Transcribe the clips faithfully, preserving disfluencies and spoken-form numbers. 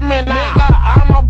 with me now. I'm a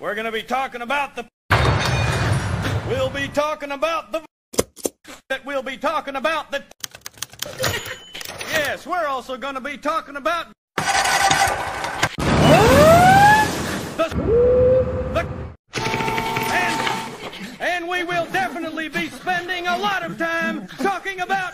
We're gonna be talking about the. We'll be talking about the. That we'll be talking about the. Yes, we're also gonna be talking about the. the and, and we will definitely be spending a lot of time talking about.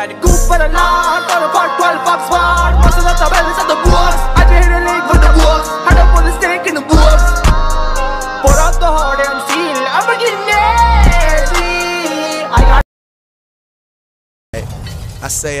The goop for the land, on a part twelve box one. Bustin' up the balance of the books. I did hit a link with the books. Had a bullet stake in the books. Pour out the hard and seal. I'm a getting nasty. I got. I say,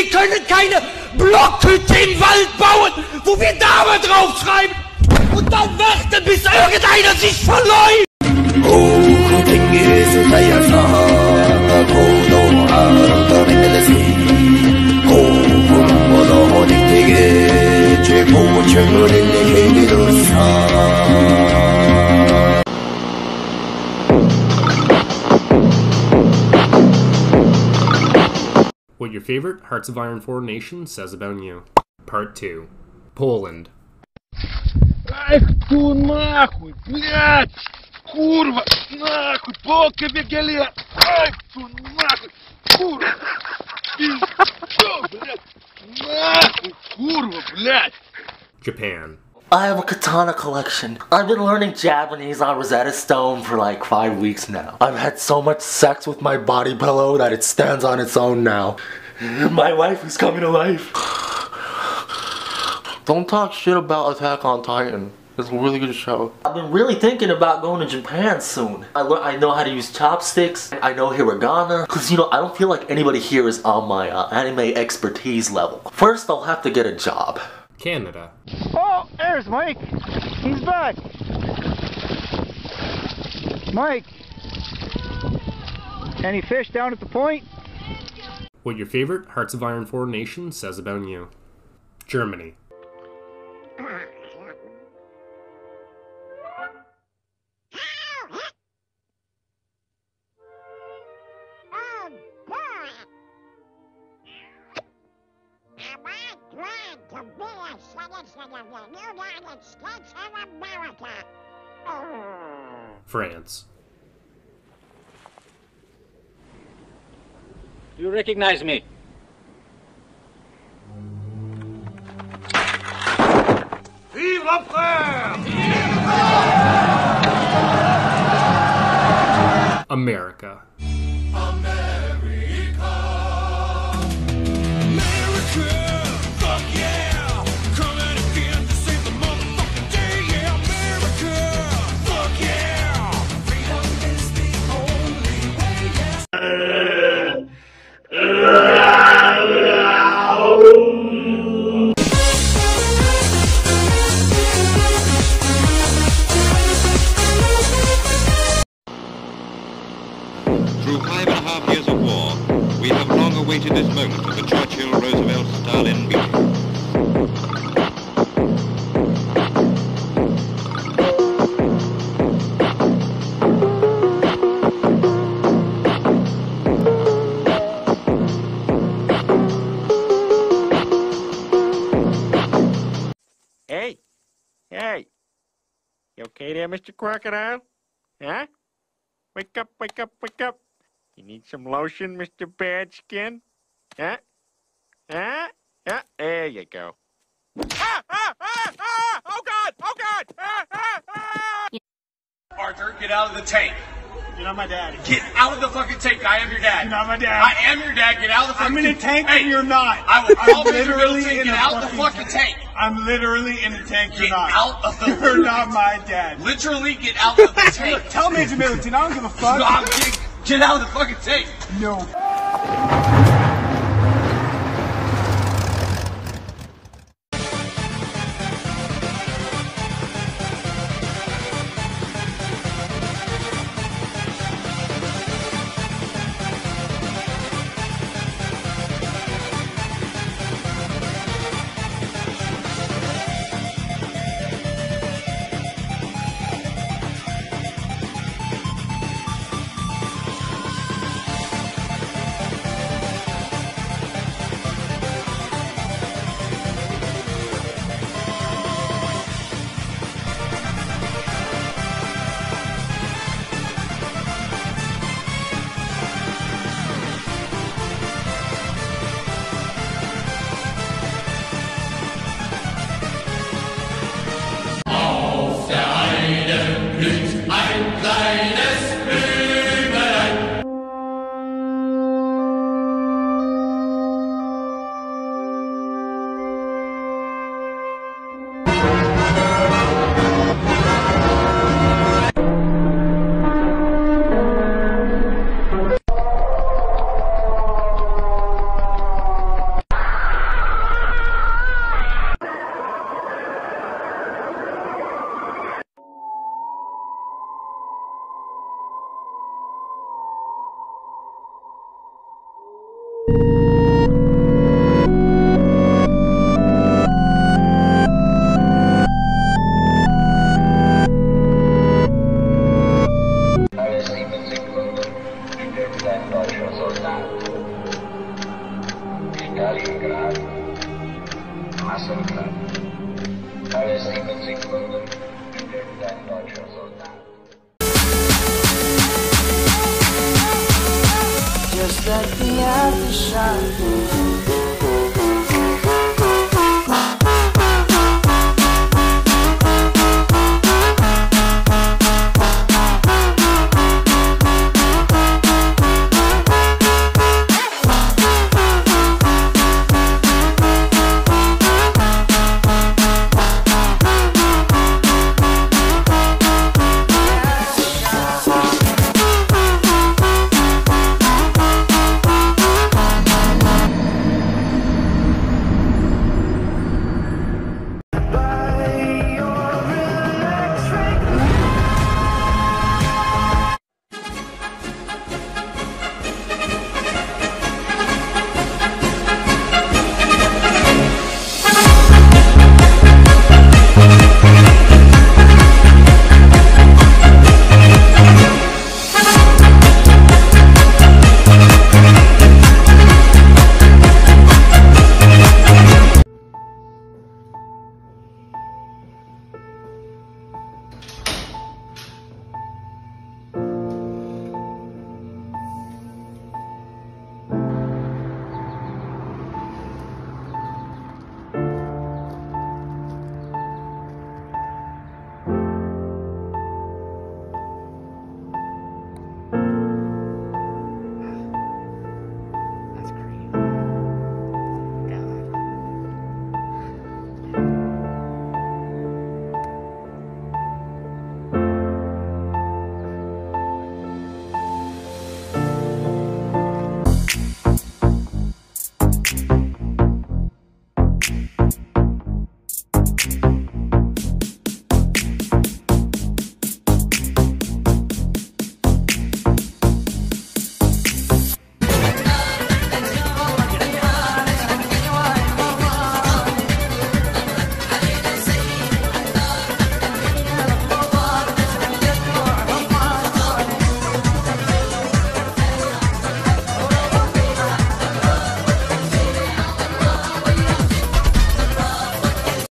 Sie können keine Blockhütte im Wald bauen, wo wir Namen draufschreiben und dann warten, bis irgendeiner sich verläuft. What your favorite Hearts of Iron four nation says about you. Part two. Poland. Ай, ку нахуй, блядь! Курва, нахуй, полка вегеле! Ай, ку нахуй, курва! Пиздё, блядь! Нахуй, курва, блядь! Japan. I have a katana collection. I've been learning Japanese on Rosetta Stone for like five weeks now. I've had so much sex with my body pillow that it stands on its own now. My wife is coming to life. Don't talk shit about Attack on Titan. It's a really good show. I've been really thinking about going to Japan soon. I, I know how to use chopsticks. I know hiragana. Cause you know, I don't feel like anybody here is on my uh, anime expertise level. First, I'll have to get a job. Canada. Oh, there's Mike. He's back. Mike. Any fish down at the point? What your favorite Hearts of Iron four nation says about you. Germany. France. Do you recognize me? Vive la France! America. Waited this moment for the Churchill, Roosevelt, Stalin meeting. Hey, hey, you okay there, Mister Crocodile? Huh? Wake up, wake up, wake up. You need some lotion, Mister Badskin? Huh? Huh? Huh? There you go. Ah! Ah! Ah! Ah! Oh God! Oh God! Ah! Ah! Ah! Arthur, get out of the tank. You're not my daddy. Get out of the fucking tank. I am your dad. You're not my dad. I am your dad. Get out of the fucking tank. I'm in a tank and you're not. I will call Mister Middleton. Get out of the fucking tank. I'm literally in the tank. You're not. Get out of the tank. You're not my dad. Literally get out of the tank. Tell Mister Middleton. I don't give a fuck. No, I'm kidding. Get out of the fucking tank! No. Just like the aftershock.